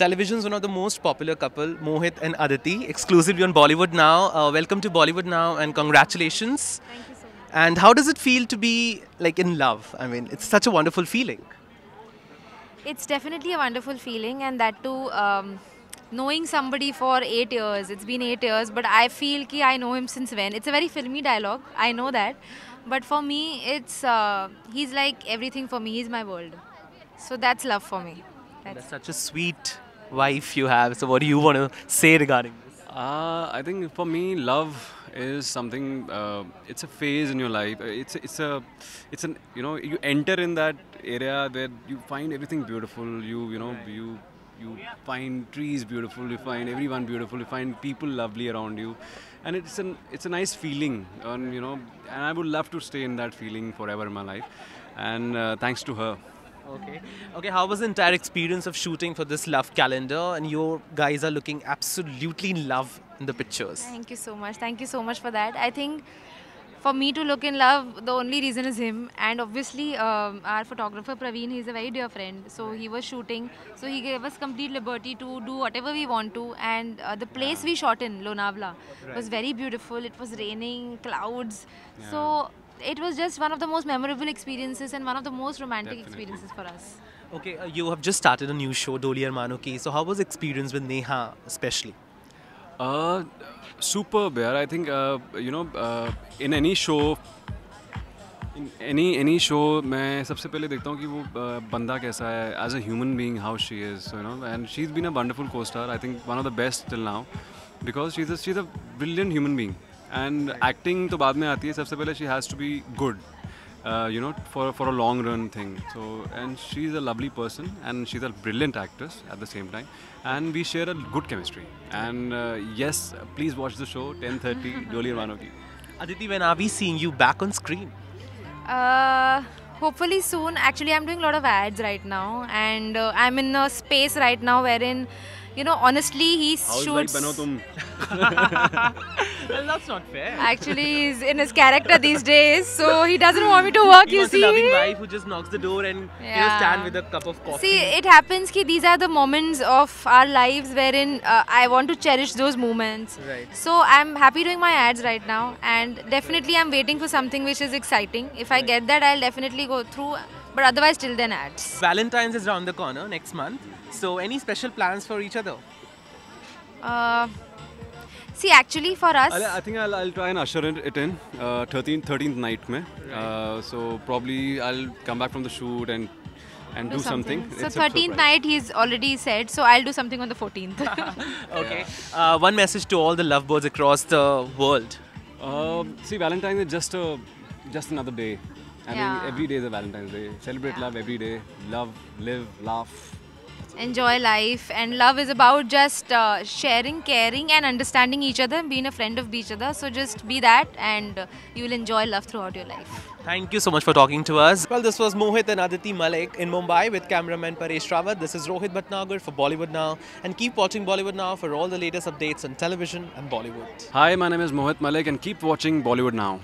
Television's one of the most popular couple, Mohit and Aditi, exclusively on Bollywood Now. Welcome to Bollywood Now and congratulations. Thank you so much. And how does it feel to be like in love? I mean, it's such a wonderful feeling. It's definitely a wonderful feeling, and that too, knowing somebody for 8 years. It's been 8 years, but I feel ki I know him since when. It's a very filmy dialogue, I know that. But for me, it's he's like everything for me. He's my world. So that's love for me. That's such a sweet wife you have. So what do you want to say regarding this? I think for me, love is something. It's a phase in your life. It's an you know, you enter in that area where you find everything beautiful. You find trees beautiful. You find everyone beautiful. You find people lovely around you, and it's a nice feeling. And you know, and I would love to stay in that feeling forever in my life. And thanks to her. Okay. Okay, how was the entire experience of shooting for this love calendar? And you guys are looking absolutely in love in the pictures. Thank you so much. Thank you so much for that. I think for me to look in love, the only reason is him. And obviously our photographer Praveen, he's a very dear friend. So he was shooting. So he gave us complete liberty to do whatever we want to. And the place we shot in, Lonavala, was very beautiful. It was raining, clouds. Yeah. So it was just one of the most memorable experiences and one of the most romantic experiences for us. Okay, you have just started a new show, Doli Armaano Ki. So how was the experience with Neha especially? Superb, yeah. I think, you know, in any show, in any show, I first see that banda kaisa hai, as a human being, how she is. So, you know, and she's been a wonderful co-star. I think one of the best till now, because she's a brilliant human being. And acting to baad mein aati hai, sabse pehle she has to be good, you know, for a long run thing. So, and she's a lovely person and she's a brilliant actress at the same time. And we share a good chemistry. And yes, please watch the show, 10:30, Doli Armaano Ki. Aditi, when are we seeing you back on screen? Hopefully soon. Actually, I'm doing a lot of ads right now. And I'm in a space right now wherein, you know, honestly, he shoots... Well, that's not fair. Actually, he's in his character these days, so he doesn't want me to work, you see. He wants a loving wife who just knocks the door and he'll stand with a cup of coffee. See, it happens that these are the moments of our lives wherein I want to cherish those moments. Right. So, I'm happy doing my ads right now, and definitely I'm waiting for something which is exciting. If I get that, I'll definitely go through, but otherwise till then ads. Valentine's is around the corner next month, so any special plans for each other? See, actually for us... I think I'll try and usher it in 13th night. Mein. So probably I'll come back from the shoot and do something. So 13th night he's already said, so I'll do something on the 14th. Okay. Yeah. One message to all the lovebirds across the world. See, Valentine's is just another day. I mean, every day is a Valentine's Day. Celebrate love every day. Love, live, laugh. Enjoy life, and love is about just sharing, caring and understanding each other and being a friend of each other. So just be that and you will enjoy love throughout your life. Thank you so much for talking to us. Well, this was Mohit and Aditi Malik in Mumbai with cameraman Paresh. This is Rohit Bhatnagar for Bollywood Now, and keep watching Bollywood Now for all the latest updates on television and Bollywood. Hi, my name is Mohit Malik and keep watching Bollywood Now.